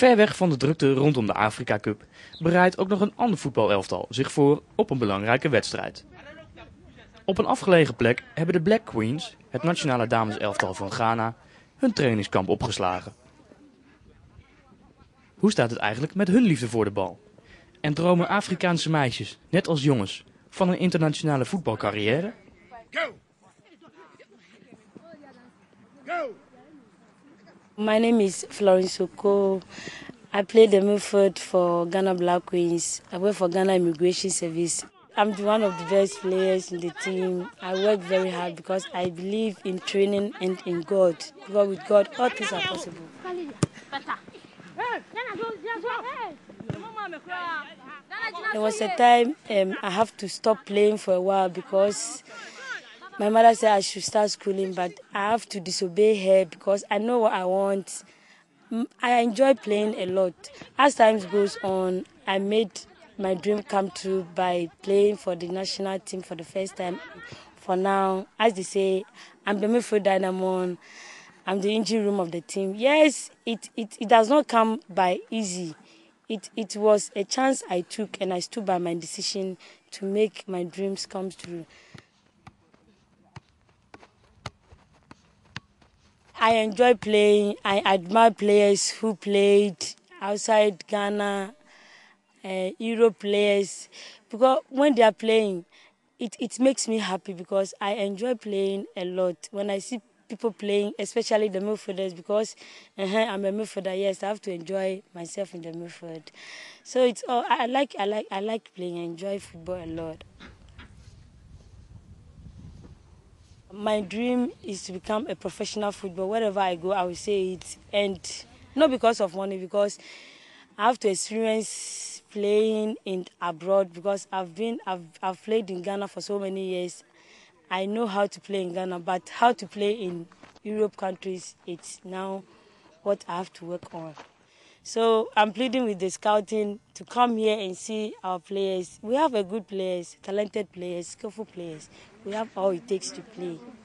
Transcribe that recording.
Ver weg van de drukte rondom de Afrika Cup bereidt ook nog een ander voetbalelftal zich voor op een belangrijke wedstrijd. Op een afgelegen plek hebben de Black Queens, het nationale dameselftal van Ghana, hun trainingskamp opgeslagen. Hoe staat het eigenlijk met hun liefde voor de bal? En dromen Afrikaanse meisjes, net als jongens, van een internationale voetbalcarrière? Go! Go! My name is Florence Oko. I play the midfield for Ghana Black Queens. I work for Ghana Immigration Service. I'm one of the best players in the team. I work very hard because I believe in training and in God. Because with God, all things are possible. There was a time I have to stop playing for a while because my mother said I should start schooling, but I have to disobey her because I know what I want. I enjoy playing a lot. As time goes on, I made my dream come true by playing for the national team for the first time. For now, as they say, I'm the midfield dynamo. I'm the engine room of the team. Yes, it does not come by easy. It was a chance I took, and I stood by my decision to make my dreams come true. I enjoy playing. I admire players who played outside Ghana, Europe players, because when they are playing, it makes me happy because I enjoy playing a lot. When I see people playing, especially the midfielders, because I'm a midfielder. Yes, I have to enjoy myself in the midfield. So it's all I like playing. I enjoy football a lot. My dream is to become a professional footballer. Wherever I go, I will say it, and not because of money, because I have to experience playing in abroad. Because I've played in Ghana for so many years. I know how to play in Ghana, but how to play in Europe countries, it's now what I have to work on. So I'm pleading with the scouting to come here and see our players. We have good players, talented players, skillful players. We have all it takes to play.